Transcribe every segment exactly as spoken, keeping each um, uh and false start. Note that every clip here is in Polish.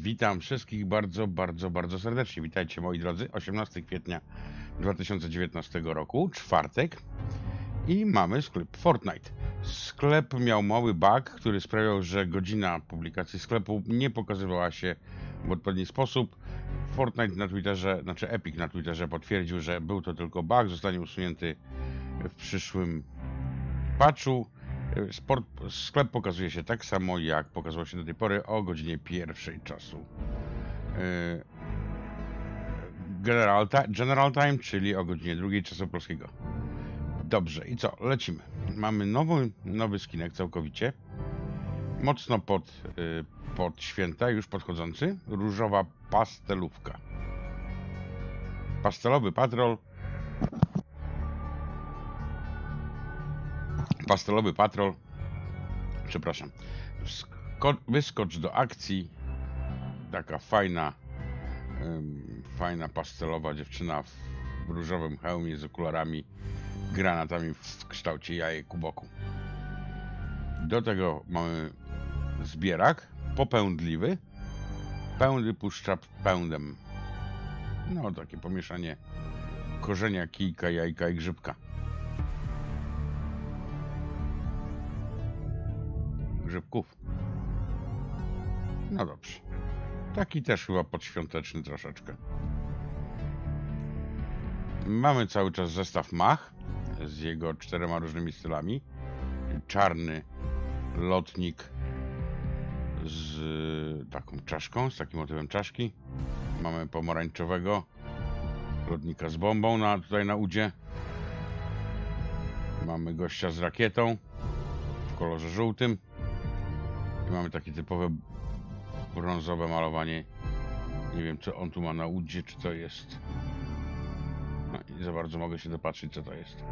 Witam wszystkich bardzo, bardzo, bardzo serdecznie. Witajcie moi drodzy, osiemnastego kwietnia dwa tysiące dziewiętnastego roku, czwartek i mamy sklep Fortnite. Sklep miał mały bug, który sprawiał, że godzina publikacji sklepu nie pokazywała się w odpowiedni sposób. Fortnite na Twitterze, znaczy Epic na Twitterze potwierdził, że był to tylko bug, zostanie usunięty w przyszłym patchu. Sport, sklep pokazuje się tak samo, jak pokazywał się do tej pory o godzinie pierwszej czasu. General, General Time, czyli o godzinie drugiej czasu polskiego. Dobrze, i co? Lecimy. Mamy nowy, nowy skinek całkowicie. Mocno pod, pod święta, już podchodzący. Różowa pastelówka. Pastelowy patrol. Pastelowy patrol, przepraszam, wyskocz do akcji, taka fajna, ym, fajna pastelowa dziewczyna w, w różowym hełmie z okularami, granatami w kształcie jajek u boku. Do tego mamy zbierak popędliwy, pędy puszcza pędem, no takie pomieszanie korzenia, kijka, jajka i grzybka. Grzybków. No dobrze. Taki też chyba podświąteczny troszeczkę. Mamy cały czas zestaw MACH z jego czterema różnymi stylami. Czarny lotnik z taką czaszką, z takim motywem czaszki. Mamy pomarańczowego lotnika z bombą na, tutaj na udzie. Mamy gościa z rakietą w kolorze żółtym. Mamy takie typowe brązowe malowanie. Nie wiem, co on tu ma na udzie, czy to jest. No, nie za bardzo mogę się dopatrzyć, co to jest.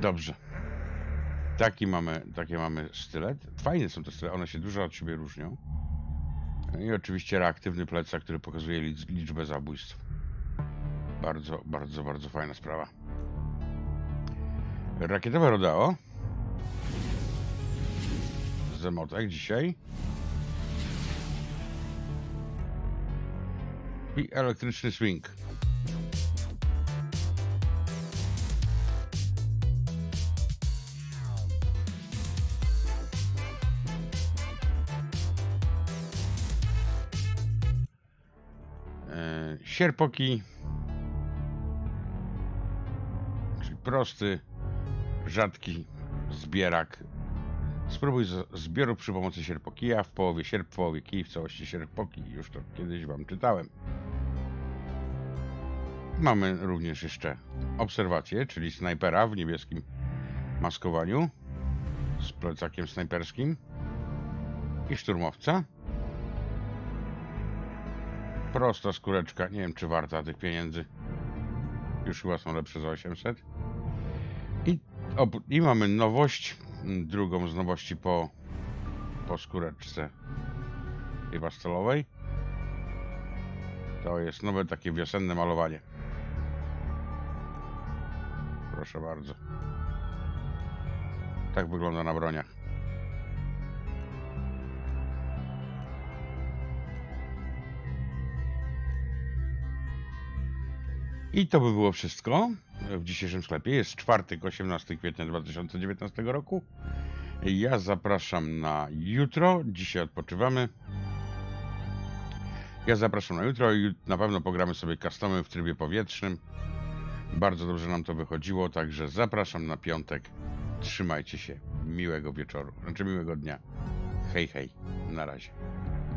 Dobrze. Taki mamy, takie mamy stylet. Fajne są te style, one się dużo od siebie różnią. I oczywiście reaktywny plecak, który pokazuje liczbę zabójstw. Bardzo, bardzo, bardzo fajna sprawa. Rakietowe rodeo. Z emotek dzisiaj i elektryczny swing. Eee, sierpoki, czyli prosty, rzadki zbierak. Spróbuj zbioru przy pomocy sierpokija, w połowie sierp, w połowie kij, w całości sierpoki. Już to kiedyś wam czytałem. Mamy również jeszcze obserwację, czyli snajpera w niebieskim maskowaniu z plecakiem snajperskim i szturmowca. Prosta skóreczka, nie wiem czy warta tych pieniędzy. Już chyba są lepsze za osiemset. I, i mamy nowość. Drugą z nowości po, po skóreczce tej pastelowej. To jest nowe takie wiosenne malowanie. Proszę bardzo. Tak wygląda na broniach. I to by było wszystko w dzisiejszym sklepie. Jest czwartek, osiemnastego kwietnia dwa tysiące dziewiętnastego roku. Ja zapraszam na jutro. Dzisiaj odpoczywamy. Ja zapraszam na jutro i na pewno pogramy sobie customy w trybie powietrznym. Bardzo dobrze nam to wychodziło, także zapraszam na piątek. Trzymajcie się. Miłego wieczoru, znaczy miłego dnia. Hej, hej. Na razie.